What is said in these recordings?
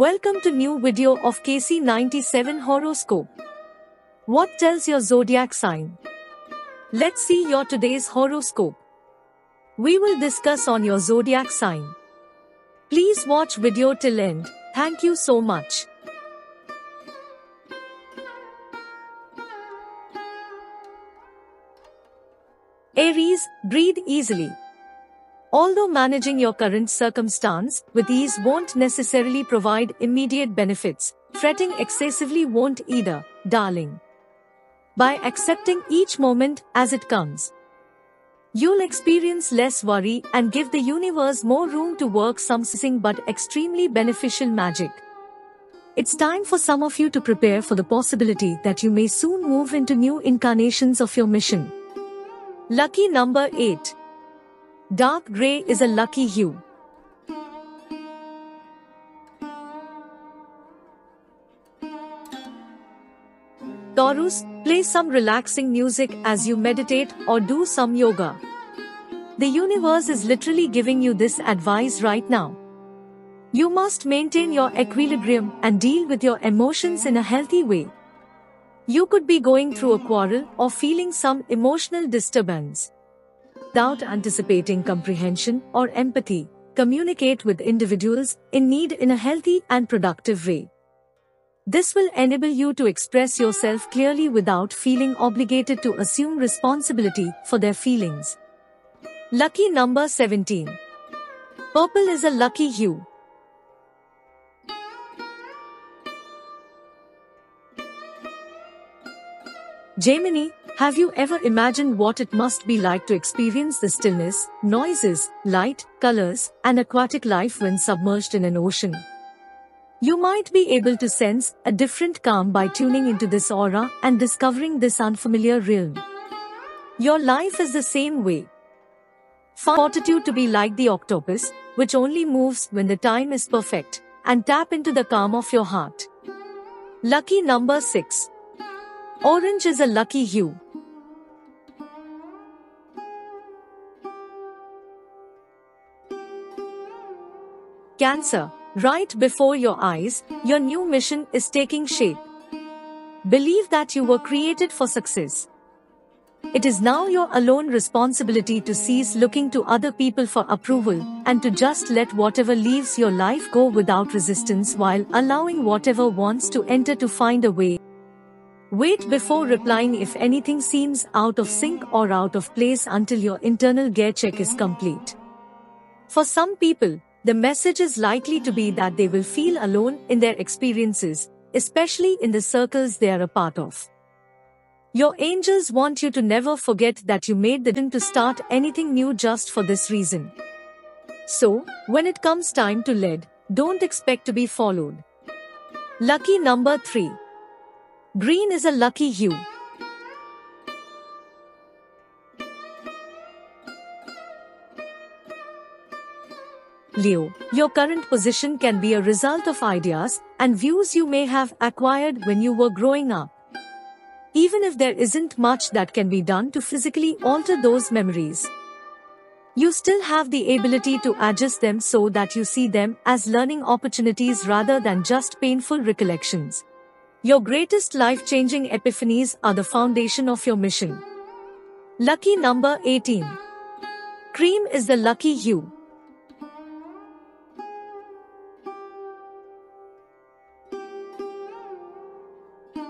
Welcome to new video of KC97 horoscope. What tells your zodiac sign? Let's see your today's horoscope. We will discuss on your zodiac sign. Please watch video till end. Thank you so much. Aries, breathe easily. Although managing your current circumstance with ease won't necessarily provide immediate benefits, fretting excessively won't either, darling. By accepting each moment as it comes, you'll experience less worry and give the universe more room to work some surprising but extremely beneficial magic. It's time for some of you to prepare for the possibility that you may soon move into new incarnations of your mission. Lucky number 8. Dark gray is a lucky hue. Taurus, play some relaxing music as you meditate or do some yoga. The universe is literally giving you this advice right now. You must maintain your equilibrium and deal with your emotions in a healthy way. You could be going through a quarrel or feeling some emotional disturbance. Without anticipating comprehension or empathy, communicate with individuals in need in a healthy and productive way. This will enable you to express yourself clearly without feeling obligated to assume responsibility for their feelings. Lucky number 17. Purple is a lucky hue. Gemini, have you ever imagined what it must be like to experience the stillness, noises, light, colors, and aquatic life when submerged in an ocean? You might be able to sense a different calm by tuning into this aura and discovering this unfamiliar realm. Your life is the same way. Find fortitude to be like the octopus, which only moves when the time is perfect, and tap into the calm of your heart. Lucky number 6. Orange is a lucky hue. Cancer, right before your eyes, your new mission is taking shape. Believe that you were created for success. It is now your alone responsibility to cease looking to other people for approval and to just let whatever leaves your life go without resistance while allowing whatever wants to enter to find a way. Wait before replying if anything seems out of sync or out of place until your internal gear check is complete. For some people, the message is likely to be that they will feel alone in their experiences, especially in the circles they are a part of. Your angels want you to never forget that you made the decision to start anything new just for this reason. So, when it comes time to lead, don't expect to be followed. Lucky number 3. Green is a lucky hue. Leo, your current position can be a result of ideas and views you may have acquired when you were growing up. Even if there isn't much that can be done to physically alter those memories, you still have the ability to adjust them so that you see them as learning opportunities rather than just painful recollections. Your greatest life-changing epiphanies are the foundation of your mission. Lucky number 18. Cream is the lucky hue.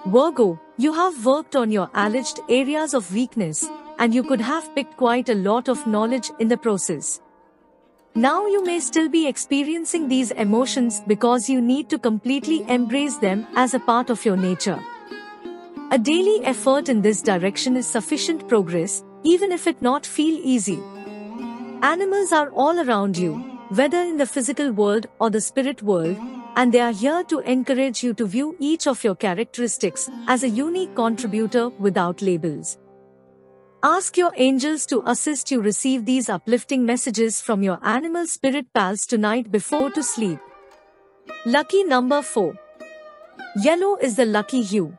Virgo, you have worked on your alleged areas of weakness, and you could have picked quite a lot of knowledge in the process. Now you may still be experiencing these emotions because you need to completely embrace them as a part of your nature. A daily effort in this direction is sufficient progress, even if it not feel easy. Animals are all around you, whether in the physical world or the spirit world, and they are here to encourage you to view each of your characteristics as a unique contributor without labels. Ask your angels to assist you receive these uplifting messages from your animal spirit pals tonight before to sleep. Lucky number 4. Yellow is the lucky hue.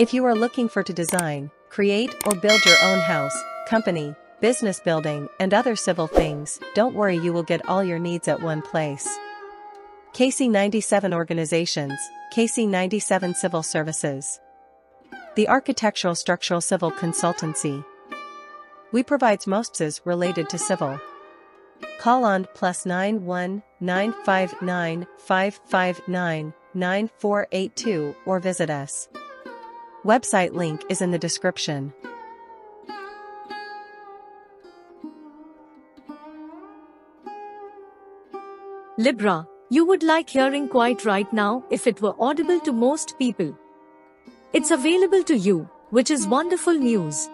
If you are looking for to design, create or build your own house, company, business building, and other civil things. Don't worry, you will get all your needs at one place. KC97 Organizations, KC97 Civil Services. The Architectural Structural Civil Consultancy. We provides mostses related to civil. Call on +91 959 559 9482 or visit us. Website link is in the description. Libra, you would like hearing quiet right now if it were audible to most people. It's available to you, which is wonderful news.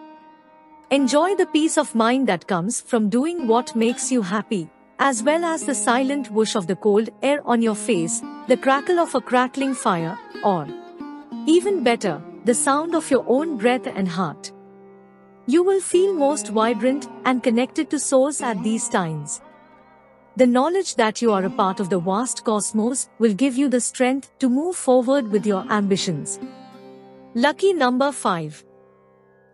Enjoy the peace of mind that comes from doing what makes you happy, as well as the silent whoosh of the cold air on your face, the crackle of a crackling fire, or, even better, the sound of your own breath and heart. You will feel most vibrant and connected to source at these times. The knowledge that you are a part of the vast cosmos will give you the strength to move forward with your ambitions. Lucky number 5.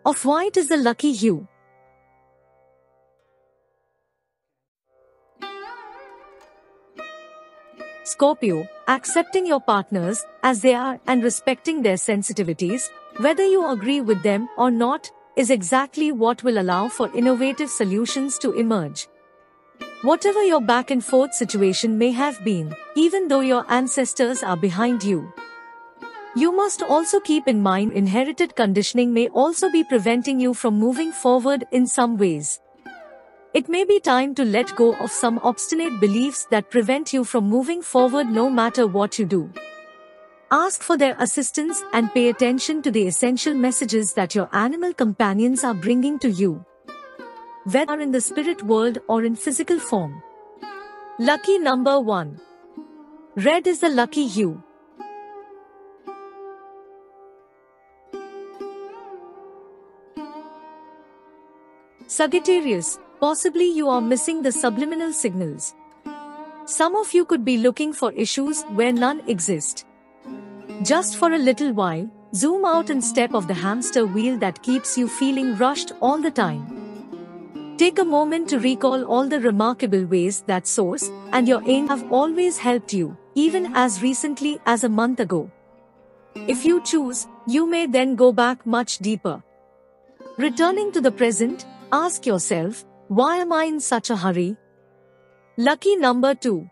Of white is the lucky hue. Scorpio, accepting your partners as they are and respecting their sensitivities, whether you agree with them or not, is exactly what will allow for innovative solutions to emerge. Whatever your back and forth situation may have been, even though your ancestors are behind you, you must also keep in mind inherited conditioning may also be preventing you from moving forward in some ways. It may be time to let go of some obstinate beliefs that prevent you from moving forward no matter what you do. Ask for their assistance and pay attention to the essential messages that your animal companions are bringing to you, whether in the spirit world or in physical form. Lucky number 1. Red is the lucky hue. Sagittarius, possibly you are missing the subliminal signals. Some of you could be looking for issues where none exist. Just for a little while, zoom out and step off the hamster wheel that keeps you feeling rushed all the time. Take a moment to recall all the remarkable ways that Source and your aim have always helped you, even as recently as a month ago. If you choose, you may then go back much deeper. Returning to the present, ask yourself, why am I in such a hurry? Lucky number 2.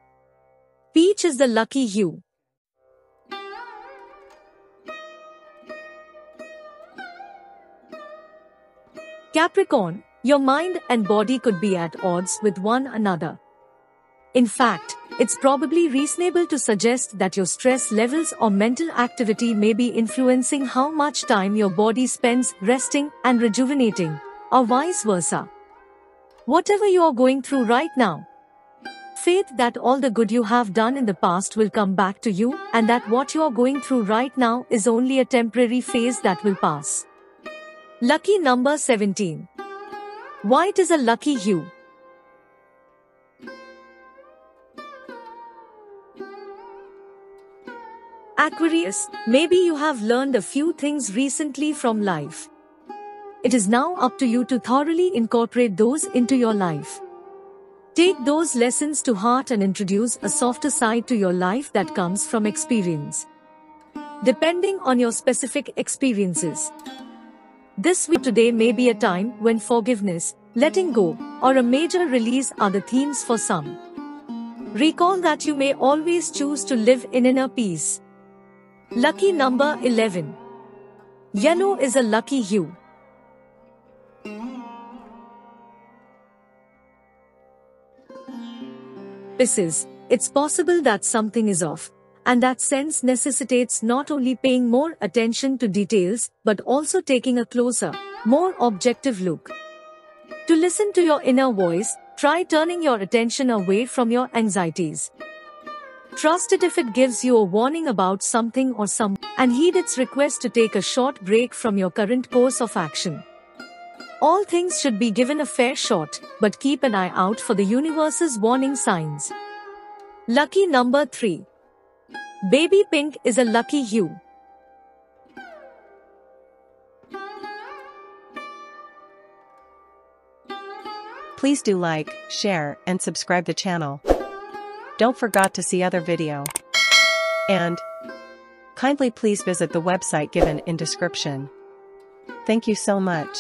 Peach is the lucky hue. Capricorn, your mind and body could be at odds with one another. In fact, it's probably reasonable to suggest that your stress levels or mental activity may be influencing how much time your body spends resting and rejuvenating, or vice versa. Whatever you are going through right now, faith that all the good you have done in the past will come back to you and that what you are going through right now is only a temporary phase that will pass. Lucky number 17. White is a lucky hue. Aquarius, maybe you have learned a few things recently from life. It is now up to you to thoroughly incorporate those into your life. Take those lessons to heart and introduce a softer side to your life that comes from experience, depending on your specific experiences. This week today may be a time when forgiveness, letting go, or a major release are the themes for some. Recall that you may always choose to live in inner peace. Lucky number 11. Yellow is a lucky hue. Pisces, it's possible that something is off, and that sense necessitates not only paying more attention to details, but also taking a closer, more objective look. To listen to your inner voice, try turning your attention away from your anxieties. Trust it if it gives you a warning about something or someone, and heed its request to take a short break from your current course of action. All things should be given a fair shot, but keep an eye out for the universe's warning signs. Lucky number 3. Baby pink is a lucky hue. Please do like, share, and subscribe the channel. Don't forget to see other video. And kindly please visit the website given in description. Thank you so much.